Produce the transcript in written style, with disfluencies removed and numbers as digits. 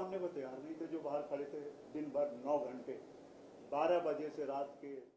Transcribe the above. मानने को तैयार नहीं थे जो बाहर खड़े थे दिन भर 9 घंटे 12 बजे से रात के।